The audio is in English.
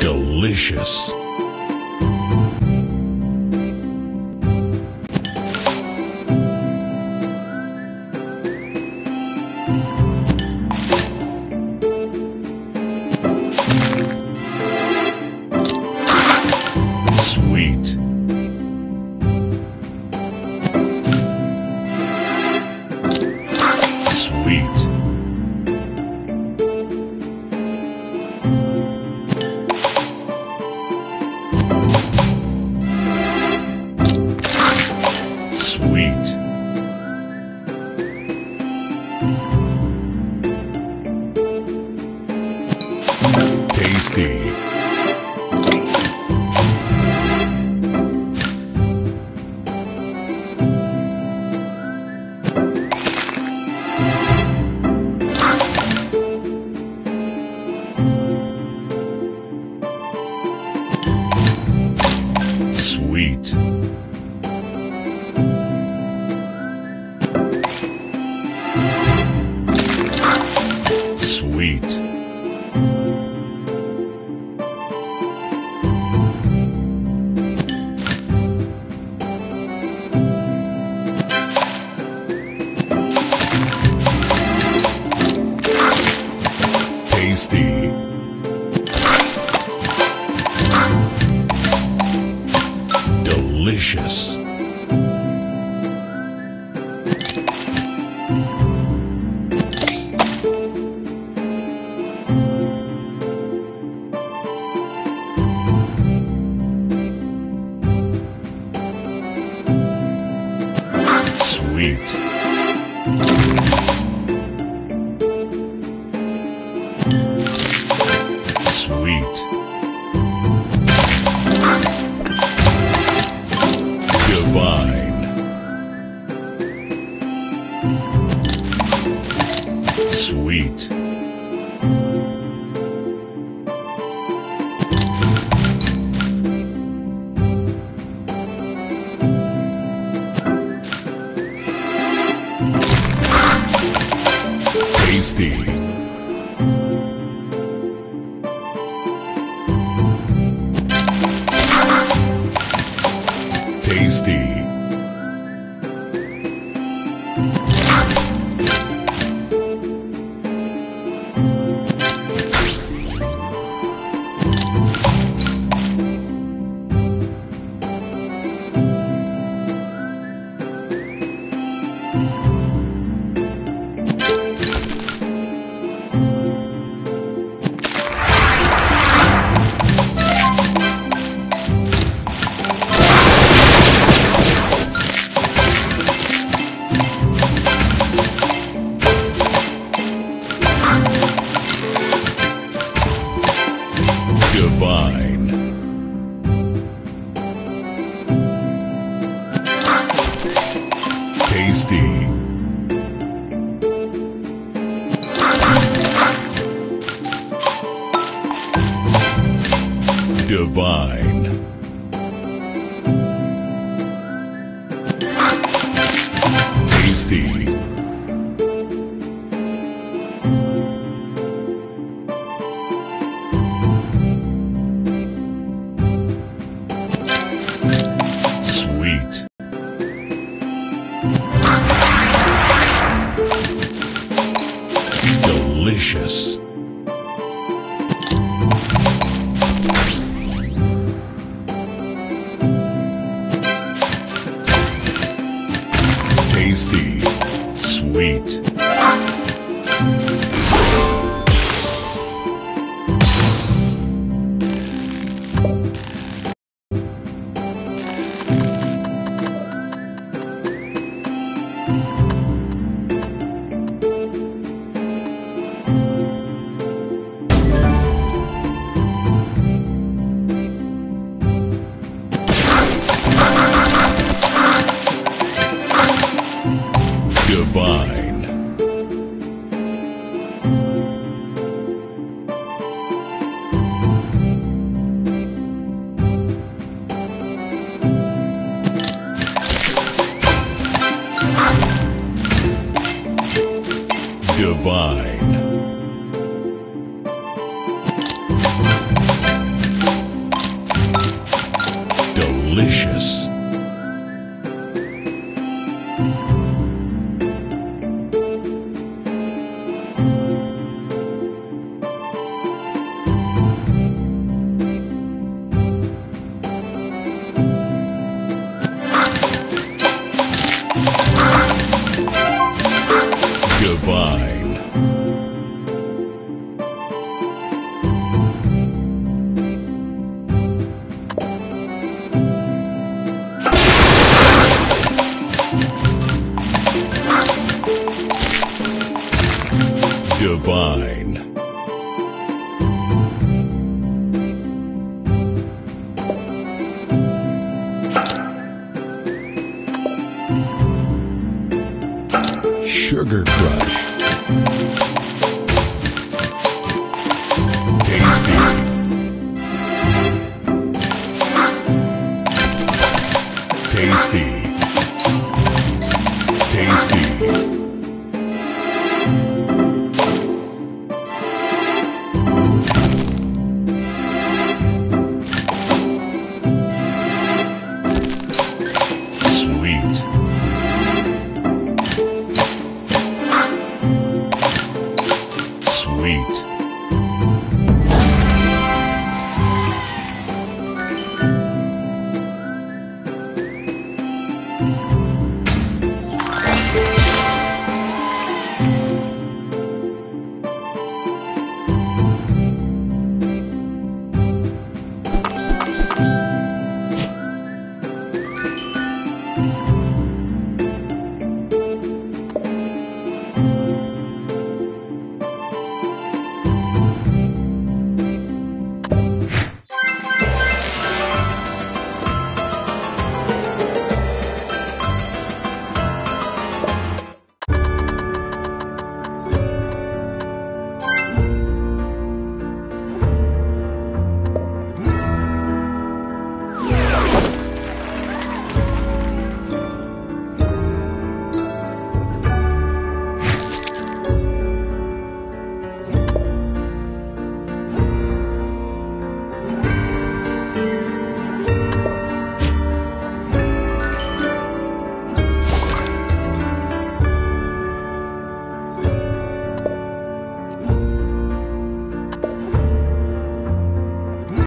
Delicious. Sweet. Sweet. Sweet. Tasty. Sweet. Sweet. Tasty. Delicious. Sweet. Sweet. Divine. Sweet. Tasty. Tasty. Divine. Tasty. Divine. Tasty. Delicious. Tasty. Sweet. Divine. Delicious. Divine. Divine. Sugar Crush.